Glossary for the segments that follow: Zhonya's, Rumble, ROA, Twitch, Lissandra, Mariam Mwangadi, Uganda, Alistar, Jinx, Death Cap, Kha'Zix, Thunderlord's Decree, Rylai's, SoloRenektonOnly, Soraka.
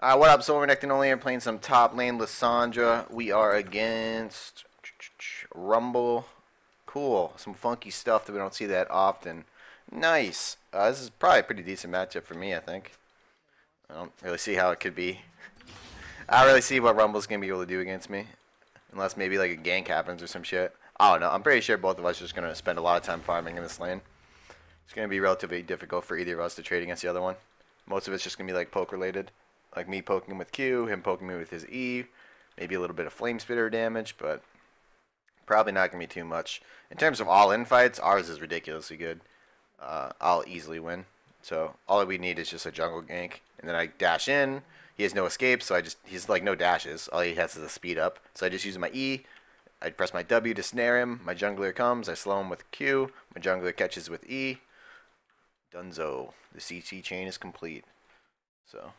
What up, SoloRenektonOnly? I'm playing some top lane, Lissandra. We are against Rumble. Cool. Some funky stuff that we don't see that often. Nice. This is probably a pretty decent matchup for me, I think. I don't really see how it could be. I don't really see what Rumble's going to be able to do against me. Unless maybe like a gank happens or some shit. I don't know. I'm pretty sure both of us are just going to spend a lot of time farming in this lane. It's going to be relatively difficult for either of us to trade against the other one. Most of it's just going to be like poke related. Like me poking him with Q, him poking me with his E, maybe a little bit of flame spitter damage, but probably not going to be too much. In terms of all-in fights, ours is ridiculously good. I'll easily win. So all we need is just a jungle gank, and then I dash in. He has no escape, so he's like no dashes. All he has is a speed up. So I just use my E. I press my W to snare him. My jungler comes. I slow him with Q. My jungler catches with E. Dunzo. The CT chain is complete. So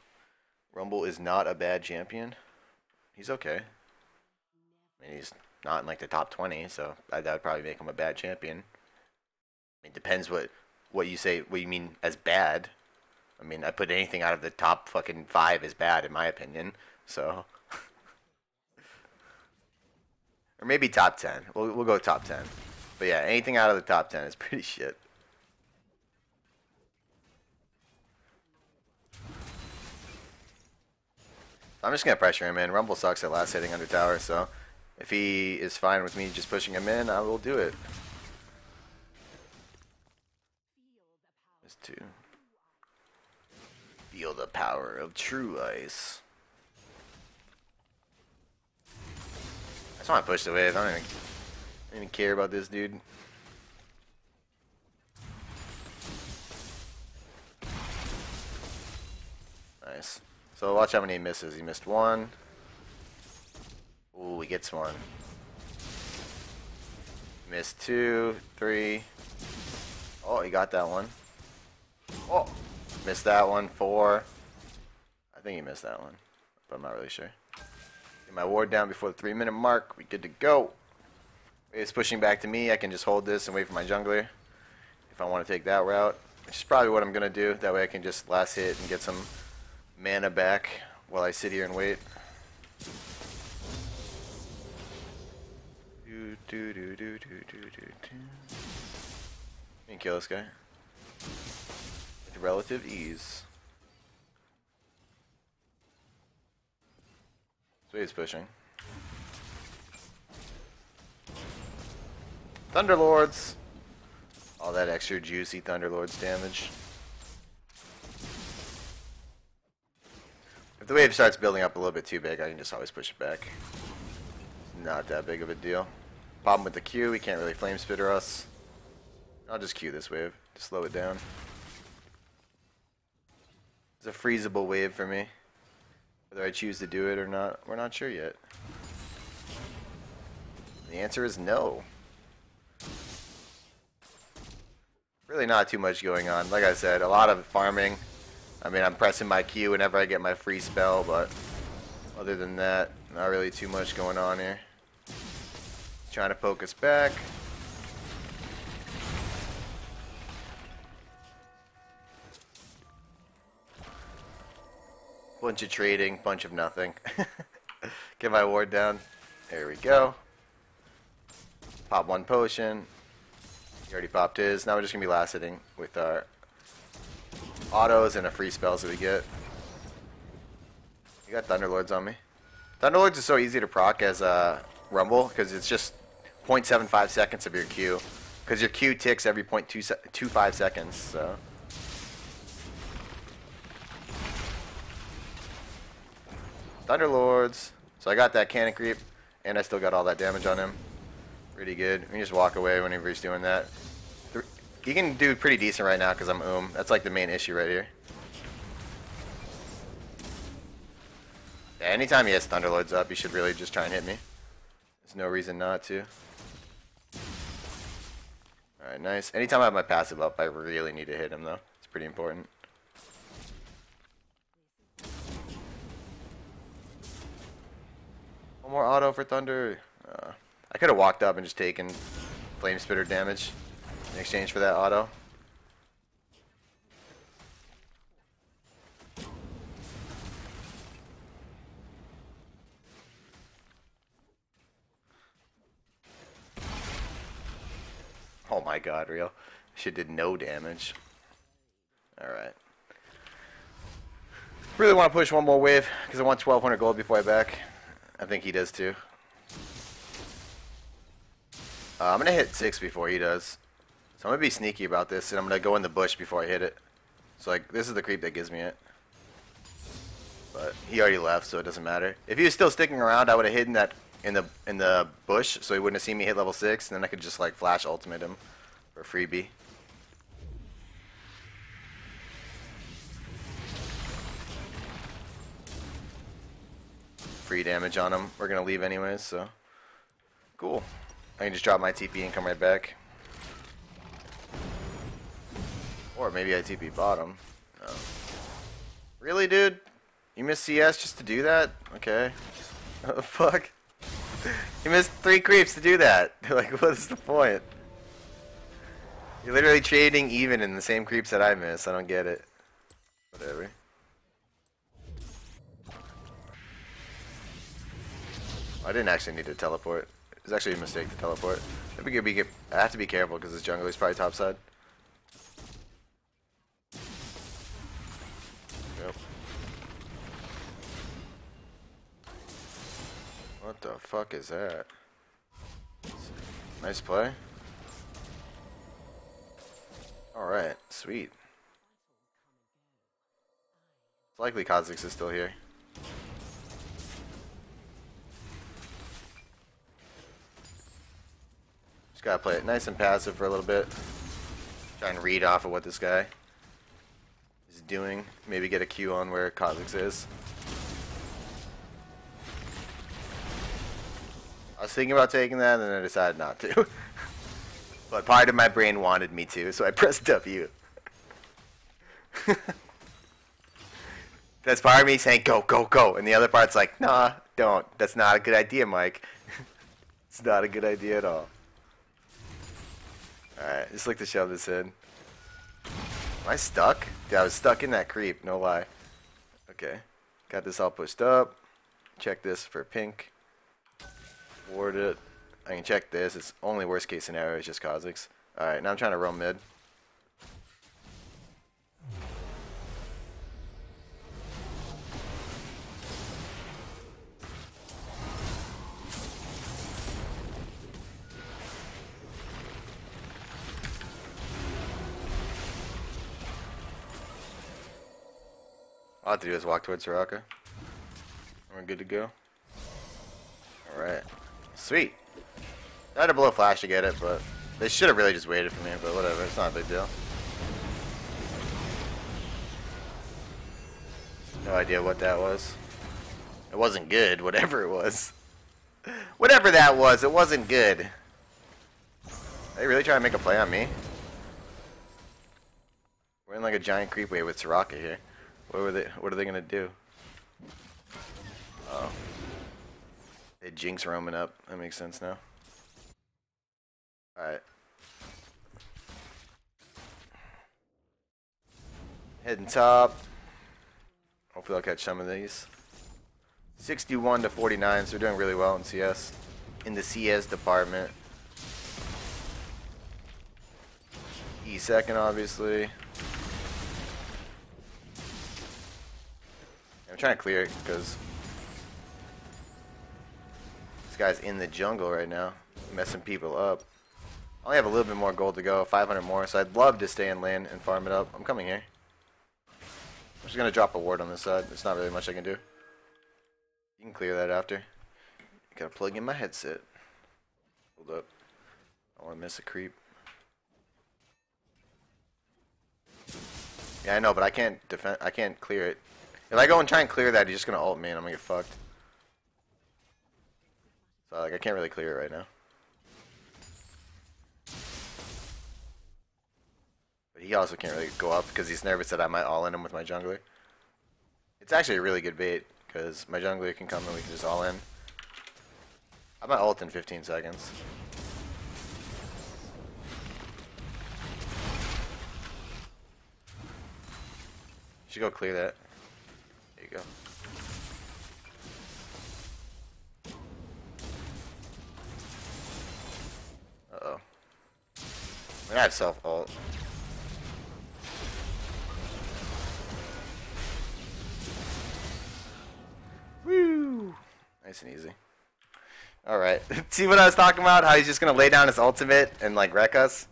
Rumble is not a bad champion. He's okay. I mean, he's not in like the top 20, so that would probably make him a bad champion. I mean, it depends what you say, what you mean as bad. I mean, I put anything out of the top fucking 5 as bad, in my opinion. So, or maybe top 10. We'll go top 10. But yeah, anything out of the top 10 is pretty shit. I'm just going to pressure him in. Rumble sucks at last hitting under tower, so if he is fine with me just pushing him in, I will do it. There's two. Feel the power of true ice. I just want to push the wave. I don't even care about this dude. Nice. So watch how many he misses. He missed one. Ooh, he gets one. Missed two, three. Oh, he got that one. Oh, missed that one, four. I think he missed that one, but I'm not really sure. Get my ward down before the 3-minute mark. We good to go. It's pushing back to me. I can just hold this and wait for my jungler if I want to take that route, which is probably what I'm going to do. That way I can just last hit and get some mana back while I sit here and wait. Let me kill this guy with relative ease. So he's pushing. Thunderlords! All that extra juicy Thunderlords damage. If the wave starts building up a little bit too big, I can just always push it back. It's not that big of a deal. Problem with the Q, he can't really flame spitter us. I'll just Q this wave to slow it down. It's a freezable wave for me. Whether I choose to do it or not, we're not sure yet. The answer is no. Really not too much going on. Like I said, a lot of farming. I mean, I'm pressing my Q whenever I get my free spell, but other than that, not really too much going on here. He's trying to poke us back. Bunch of trading, bunch of nothing. Get my ward down. There we go. Pop one potion. He already popped his. Now we're just going to be last hitting with our autos and a free spells that we get. You got Thunderlords on me. Thunderlords is so easy to proc as a Rumble because it's just 0.75 seconds of your Q. Because your Q ticks every 0.25 seconds. So Thunderlords. So I got that cannon creep and I still got all that damage on him. Pretty good. We can just walk away whenever he's doing that. He can do pretty decent right now because I'm That's like the main issue right here. Yeah, anytime he has Thunderlords up, he should really just try and hit me. There's no reason not to. Alright, nice. Anytime I have my passive up, I really need to hit him though. It's pretty important. One more auto for Thunder. I could have walked up and just taken flame spitter damage in exchange for that auto. Oh my god, Rio. Shit did no damage. Alright. Really want to push one more wave, because I want 1,200 gold before I back. I think he does too. I'm going to hit 6 before he does. So I'm going to be sneaky about this, and I'm going to go in the bush before I hit it. So like, this is the creep that gives me it. But he already left, so it doesn't matter. If he was still sticking around, I would have hidden that in the bush, so he wouldn't have seen me hit level 6, and then I could just like flash ultimate him for freebie. Free damage on him. We're gonna leave anyways, so cool. I can just drop my TP and come right back. Or maybe I TP bottom. No. Really, dude? You missed CS just to do that? Okay. What the fuck? You missed 3 creeps to do that. Like, what is the point? You're literally trading even in the same creeps that I missed. I don't get it. Whatever. I didn't actually need to teleport. It was actually a mistake to teleport. I have to be careful because this jungle is probably topside. Yep. What the fuck is that? Nice play. Alright, sweet. It's likely Kha'Zix is still here. Just gotta play it nice and passive for a little bit. Try and read off of what this guy is doing. Maybe get a Q on where Kha'Zix is. I was thinking about taking that, and then I decided not to. But part of my brain wanted me to, so I pressed W. That's part of me saying, go, go, go. And the other part's like, nah, don't. That's not a good idea, Mike. It's not a good idea at all. Alright, just like to shove this in. Am I stuck? Dude, I was stuck in that creep, no lie. Okay. Got this all pushed up. Check this for pink. Ward it. I can check this. It's only worst case scenario is just Kha'Zix. Alright, now I'm trying to roam mid. All I have to do is walk towards Soraka. We're good to go. Alright. Sweet. I had to blow flash to get it, but they should have really just waited for me, but whatever, it's not a big deal. No idea what that was. It wasn't good, whatever it was. Whatever that was, it wasn't good. Are they really trying to make a play on me? We're in like a giant creep wave with Soraka here. What are they gonna do? Oh. They Jinx roaming up. That makes sense now. Alright. Heading top. Hopefully I'll catch some of these. 61 to 49, so we're doing really well in CS. In the CS department. E second, obviously. I'm trying to clear it because this guy's in the jungle right now. Messing people up. I only have a little bit more gold to go, 500 more, so I'd love to stay in lane and farm it up. I'm coming here. I'm just gonna drop a ward on this side. There's not really much I can do. You can clear that after. Gotta plug in my headset. Hold up. I wanna miss a creep. Yeah, I know, but I can't clear it. If I go and try and clear that, he's just gonna ult me and I'm gonna get fucked. So like I can't really clear it right now. But he also can't really go up because he's nervous that I might all in him with my jungler. It's actually a really good bait because my jungler can come and we can just all in. I might ult in 15 seconds. Should go clear that. There you go. I have self ult. Woo! Nice and easy. Alright. See what I was talking about? How he's just gonna lay down his ultimate and like wreck us?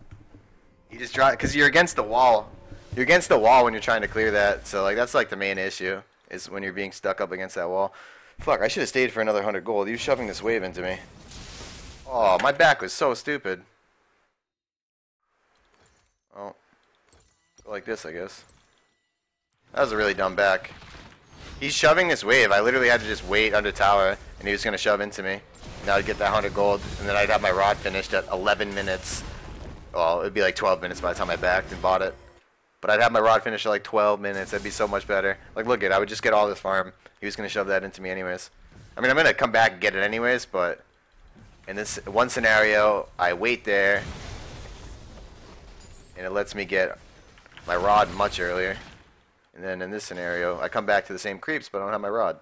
You just try, because you're against the wall. You're against the wall when you're trying to clear that. So like that's like the main issue is when you're being stuck up against that wall. Fuck, I should have stayed for another 100 gold. He was shoving this wave into me. Oh, my back was so stupid. Oh. Like this, I guess. That was a really dumb back. He's shoving this wave. I literally had to just wait under tower, and he was going to shove into me. And I'd get that 100 gold, and then I'd have my rod finished at 11 minutes. Well, it'd be like 12 minutes by the time I backed and bought it. But I'd have my rod finished at like 12 minutes. That'd be so much better. Like, look it. I would just get all this farm. He was going to shove that into me anyways. I mean, I'm going to come back and get it anyways, but... in this one scenario, I wait there, and it lets me get my rod much earlier. And then in this scenario, I come back to the same creeps, but I don't have my rod,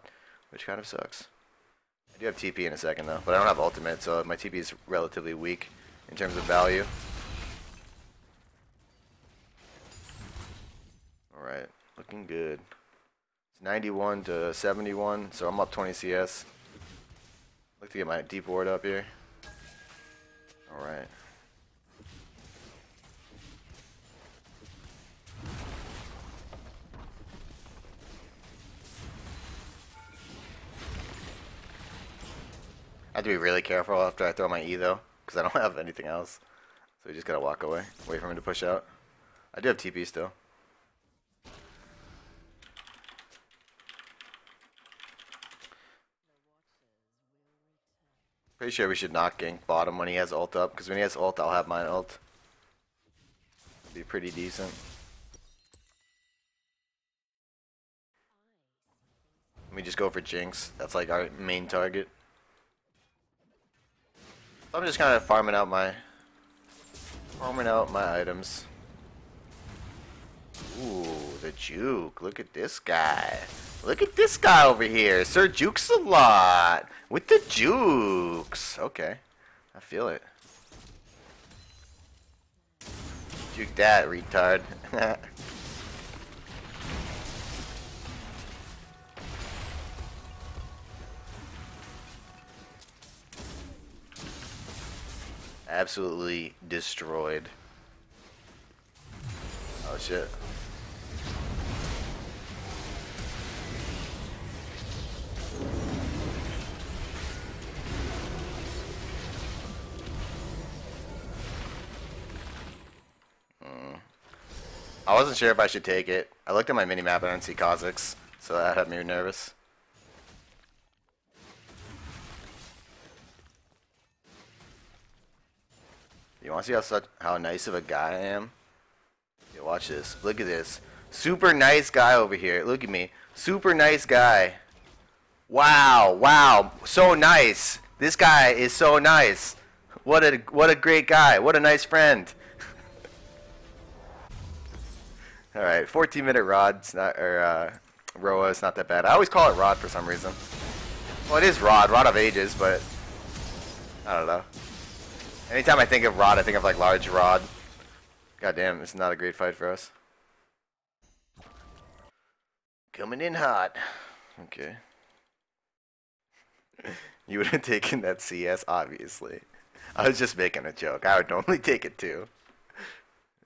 which kind of sucks. I do have TP in a second, though, but I don't have ultimate, so my TP is relatively weak in terms of value. Alright, looking good. It's 91 to 71, so I'm up 20 CS. I'd like to get my deep ward up here. Alright. I have to be really careful after I throw my E though, because I don't have anything else. So we just gotta walk away, wait for him to push out. I do have TP still. Pretty sure we should not gank bottom when he has ult up, because when he has ult, I'll have mine ult. It'll be pretty decent. Let me just go for Jinx. That's like our main target. So I'm just kind of farming out my items. Ooh, the juke. Look at this guy. Look at this guy over here. Sir Jukes a lot. With the jukes. Okay. I feel it. Juke that, retard. Absolutely destroyed. Oh shit. I wasn't sure if I should take it. I looked at my minimap and I didn't see Kha'Zix, so that had me nervous. You want to see how nice of a guy I am? Yeah, watch this. Look at this. Super nice guy over here. Look at me. Super nice guy. Wow. Wow. So nice. This guy is so nice. What a great guy. What a nice friend. All right, 14-minute rod. It's not, or ROA. It's not that bad. I always call it rod for some reason. Well, it is rod. Rod of Ages, but I don't know. Anytime I think of Rod, I think of like large Rod. Goddamn, this is not a great fight for us. Coming in hot. Okay. You would have taken that CS, obviously. I was just making a joke. I would normally take it too.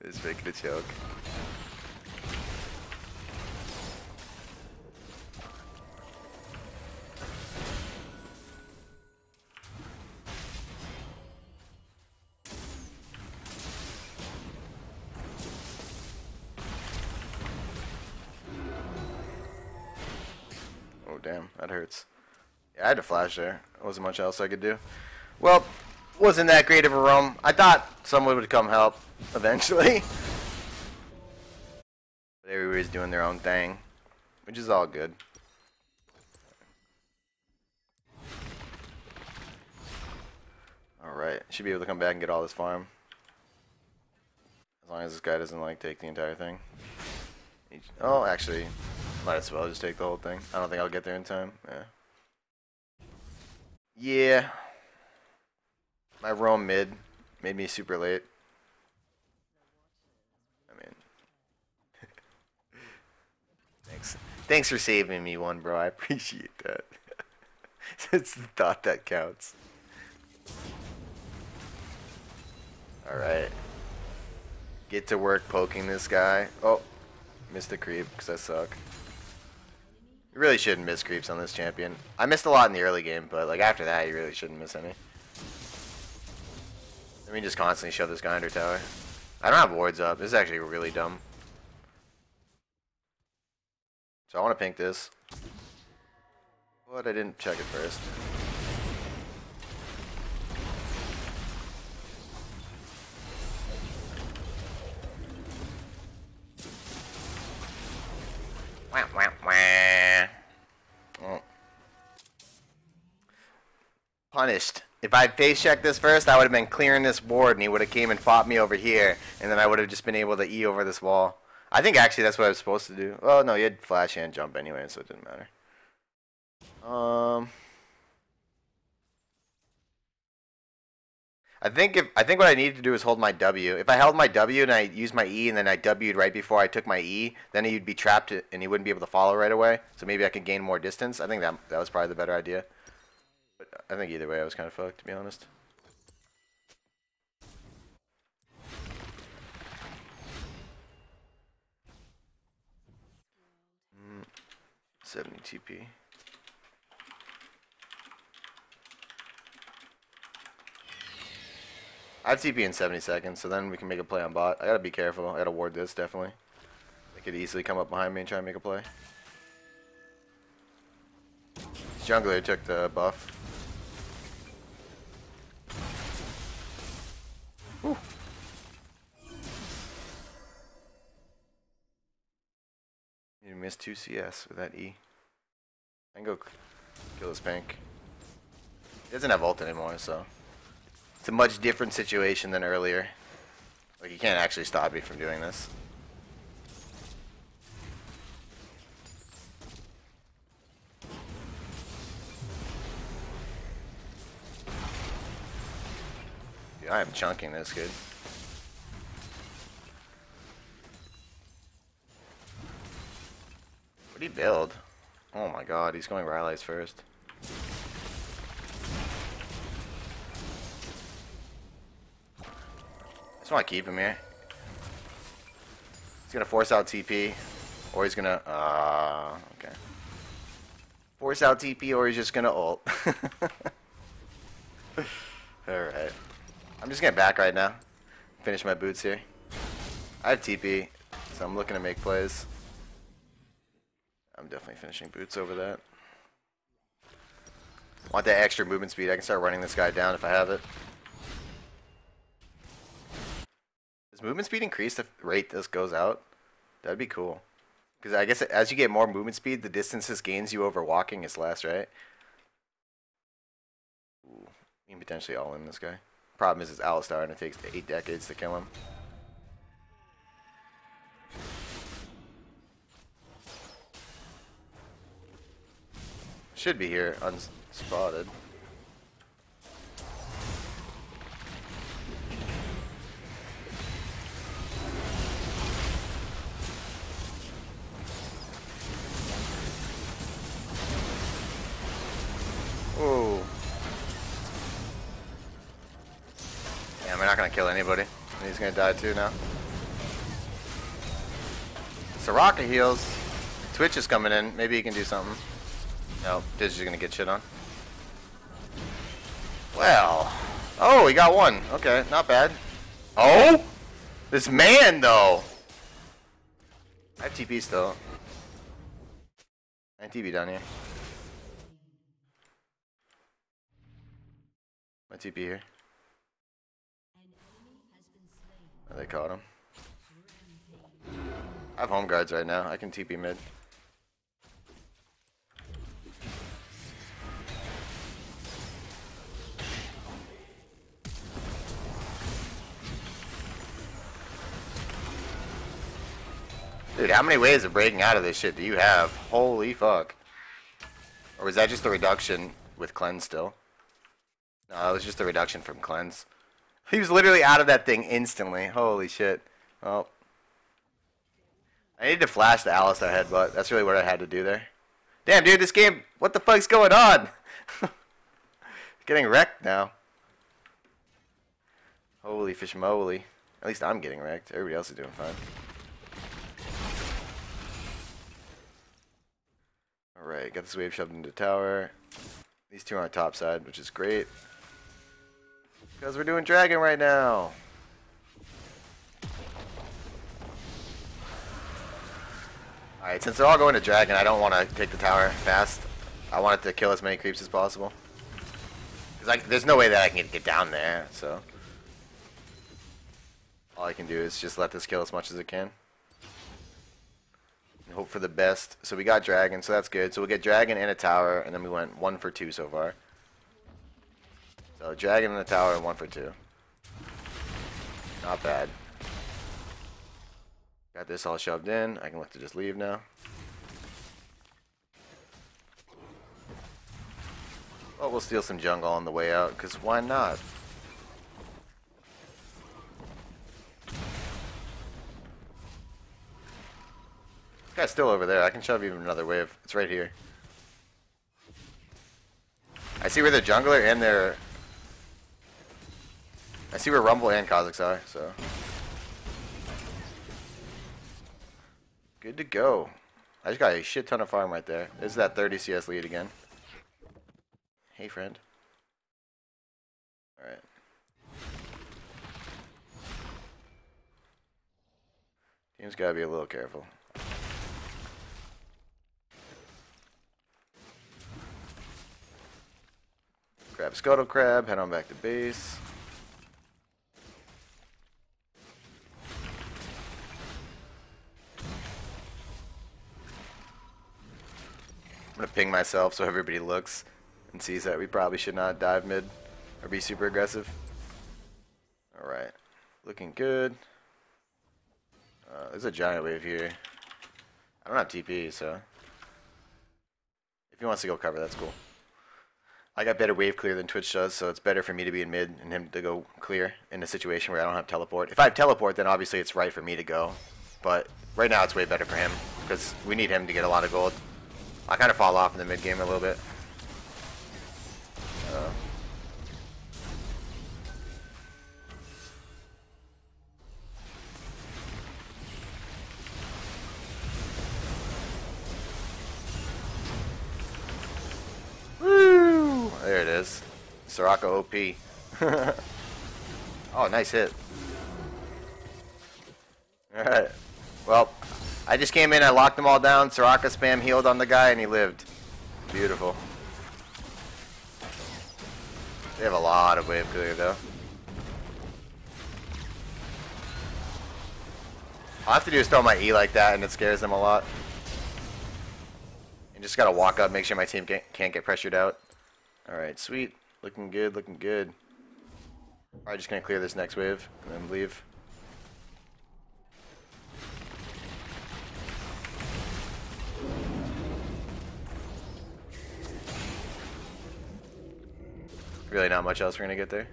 Just making a joke. Damn, that hurts. Yeah, I had to flash there. There wasn't much else I could do. Well, wasn't that great of a roam. I thought someone would come help eventually. But everybody's doing their own thing, which is all good. Alright, should be able to come back and get all this farm. As long as this guy doesn't like take the entire thing. Oh, actually... might as well just take the whole thing. I don't think I'll get there in time. Yeah. Yeah. My roam mid made me super late. Thanks for saving me one, bro. I appreciate that. It's the thought that counts. Alright. Get to work poking this guy. Oh, missed the creep because I suck. You really shouldn't miss creeps on this champion. I missed a lot in the early game, but like after that, you really shouldn't miss any. Let me just constantly shove this guy under tower. I don't have wards up. This is actually really dumb. So I want to pink this. But I didn't check it first. Wah, wah, wah. Oh. Punished. If I'd face checked this first, I would have been clearing this ward and he would have came and fought me over here. And then I would have just been able to E over this wall. I think actually that's what I was supposed to do. Oh no, you had flash and jump anyway, so it didn't matter. I think what I needed to do is hold my W. If I held my W and I used my E and then I W'd right before I took my E, then he'd be trapped and he wouldn't be able to follow right away. So maybe I could gain more distance. I think that was probably the better idea. But I think either way I was kind of fucked, to be honest. Mm, 70 TP. I have TP in 70 seconds, so then we can make a play on bot. I gotta be careful. I gotta ward this, definitely. They could easily come up behind me and try and make a play. This jungler took the buff. Whew. You missed 2 CS with that E. I can go kill this pink. He doesn't have ult anymore, so... It's a much different situation than earlier. Like, you can't actually stop me from doing this. Dude, I am chunking this, dude. What'd he build? Oh my god, he's going Rylai's first. I just want to keep him here. He's going to force out TP, or he's going to... okay. Force out TP, or he's just going to ult. Alright. I'm just going to back right now. Finish my boots here. I have TP, so I'm looking to make plays. I'm definitely finishing boots over that. I want that extra movement speed. I can start running this guy down if I have it. Does movement speed increase the rate this goes out? That'd be cool. Because I guess as you get more movement speed, the distance this gains you over walking is less, right? Ooh, you can potentially all in this guy. Problem is it's Alistar and it takes 8 decades to kill him. Should be here unspotted. Whoa. Damn, we're not gonna kill anybody. And he's gonna die too now. Soraka heals. Twitch is coming in. Maybe he can do something. Nope, Digi's gonna get shit on. Well. Oh, he got one. Okay, not bad. Oh? This man, though. I have TP still. I have TP down here. My TP here. Oh, they caught him. I have home guards right now. I can TP mid. Dude, how many ways of breaking out of this shit do you have? Holy fuck. Or was that just the reduction with cleanse still? No, it was just the reduction from cleanse. He was literally out of that thing instantly. Holy shit. Oh. I needed to flash the Alistar headbutt. That's really what I had to do there. Damn, dude, this game, what the fuck's going on? Getting wrecked now. Holy fish moly. At least I'm getting wrecked. Everybody else is doing fine. Alright, got this wave shoved into tower. These two are on top side, which is great. Because we're doing dragon right now. Alright, since they're all going to dragon, I don't want to take the tower fast. I want it to kill as many creeps as possible. Because there's no way that I can get down there, so... all I can do is just let this kill as much as it can. And hope for the best. So we got dragon, so that's good. So we'll get dragon and a tower, and then we went 1 for 2 so far. So dragon and a tower and 1 for 2. Not bad. Got this all shoved in. I can look to just leave now. Oh, we'll steal some jungle on the way out, because why not? This guy's still over there. I can shove even another wave. It's right here. I see where the jungler and their... I see where Rumble and Kha'Zix are, so... good to go. I just got a shit ton of farm right there. There's that 30 CS lead again. Hey, friend. Alright. Team's gotta be a little careful. Grab Scuttle Crab, head on back to base. I'm gonna ping myself so everybody looks and sees that we probably should not dive mid or be super aggressive. Alright, looking good. There's a giant wave here. I don't have TP, so if he wants to go cover, that's cool. I got better wave clear than Twitch does, so it's better for me to be in mid and him to go clear in a situation where I don't have teleport. If I have teleport, then obviously it's right for me to go. But right now it's way better for him, because we need him to get a lot of gold. I kind of fall off in the mid game a little bit. There it is. Soraka OP. Oh, nice hit. Alright. Well, I just came in, I locked them all down. Soraka spam healed on the guy, and he lived. Beautiful. They have a lot of wave clear, though. All I have to do is throw my E like that, and it scares them a lot. And just gotta walk up, make sure my team can't get pressured out. Alright, sweet. Looking good, looking good. Alright, just gonna clear this next wave and then leave. Really not much else we're gonna get there.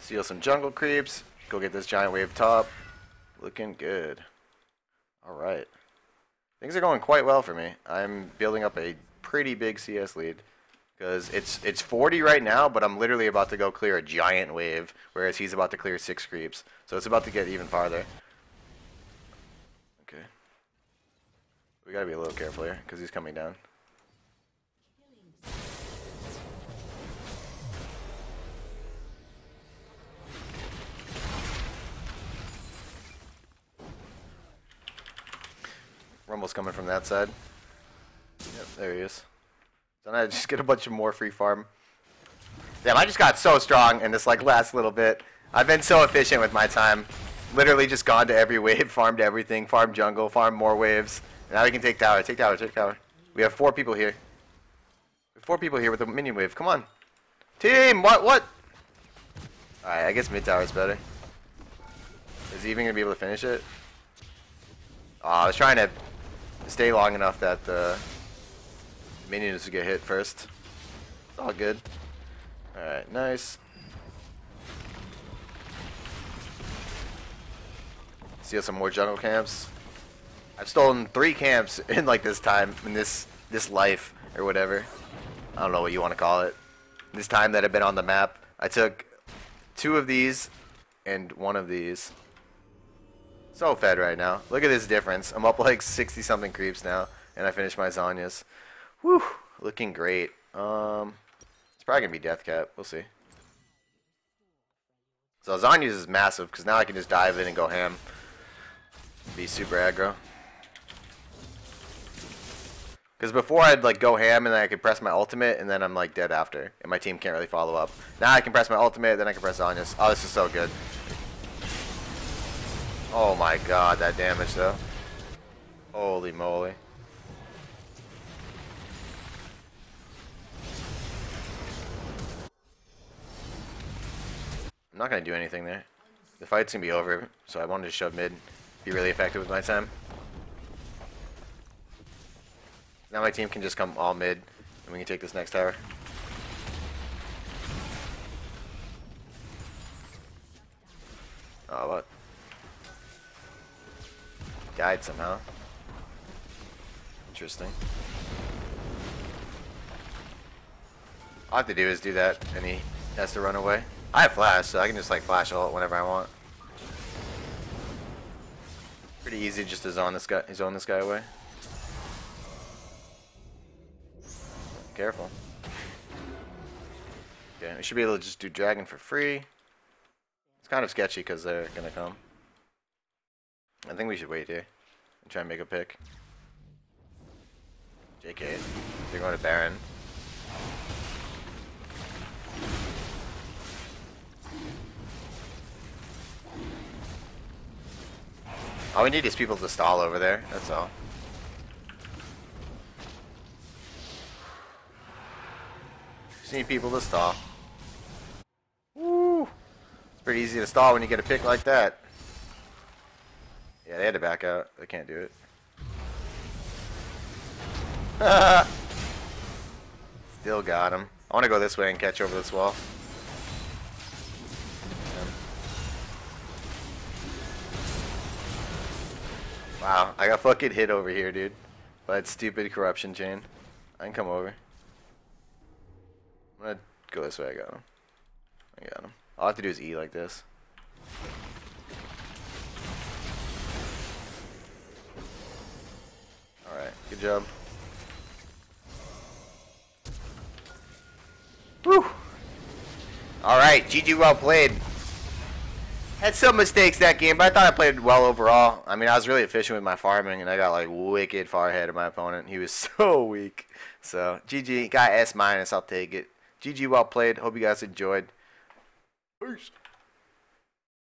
Steal some jungle creeps. Go get this giant wave top. Looking good. Alright. Things are going quite well for me. I'm building up a pretty big CS lead. Because it's 40 right now, but I'm literally about to go clear a giant wave. Whereas he's about to clear 6 creeps. So it's about to get even farther. Okay. We gotta be a little careful here, because he's coming down. Rumble's coming from that side. Yep, there he is. Then I just get a bunch of more free farm. Damn, I just got so strong in this last little bit. I've been so efficient with my time. Literally just gone to every wave, farmed everything, farmed jungle, farmed more waves. Now we can take tower, take tower, take tower. We have 4 people here. We have 4 people here with a minion wave. Come on. Team, what? Alright, I guess mid tower is better. Is he even going to be able to finish it? Oh, I was trying to stay long enough that the minions would get hit first. It's all good. Alright, nice. See some more jungle camps. I've stolen 3 camps in like this time, in this life or whatever. I don't know what you want to call it. This time that I've been on the map, I took 2 of these and 1 of these. So fed right now. Look at this difference. I'm up like 60 something creeps now, and I finished my Zhonya's. Whew, looking great. It's probably gonna be Death Cap. We'll see. So Zhonya's is massive because now I can just dive in and go ham. Be super aggro. Because before I'd like go ham and then I could press my ultimate and then I'm like dead after. And my team can't really follow up. Now I can press my ultimate, then I can press Zhonya's. Oh, this is so good. Oh my god, that damage though. Holy moly. I'm not going to do anything there. The fight's going to be over, so I wanted to shove mid. Be really effective with my time. Now my team can just come all mid, and we can take this next tower. Oh, what? Died somehow. Interesting. All I have to do is do that, and he has to run away. I have flash, so I can just like flash ult whenever I want. Pretty easy just to zone this guy away. Careful. Okay, we should be able to just do dragon for free. It's kind of sketchy because they're gonna come. I think we should wait here and try and make a pick. JK, they're going to Baron. All we need is people to stall over there, that's all. Just need people to stall. Woo! It's pretty easy to stall when you get a pick like that. Yeah, they had to back out. They can't do it. Still got him. I want to go this way and catch over this wall. Wow, I got fucking hit over here, dude. By that stupid corruption chain. I can come over. I'm gonna go this way. I got him. I got him. All I have to do is E like this. Alright, good job. Woo! Alright, GG, well played. Had some mistakes that game, but I thought I played well overall. I mean, I was really efficient with my farming, and I got, like, wicked far ahead of my opponent. He was so weak. So, GG. Got S-, I'll take it. GG, well played. Hope you guys enjoyed. Peace.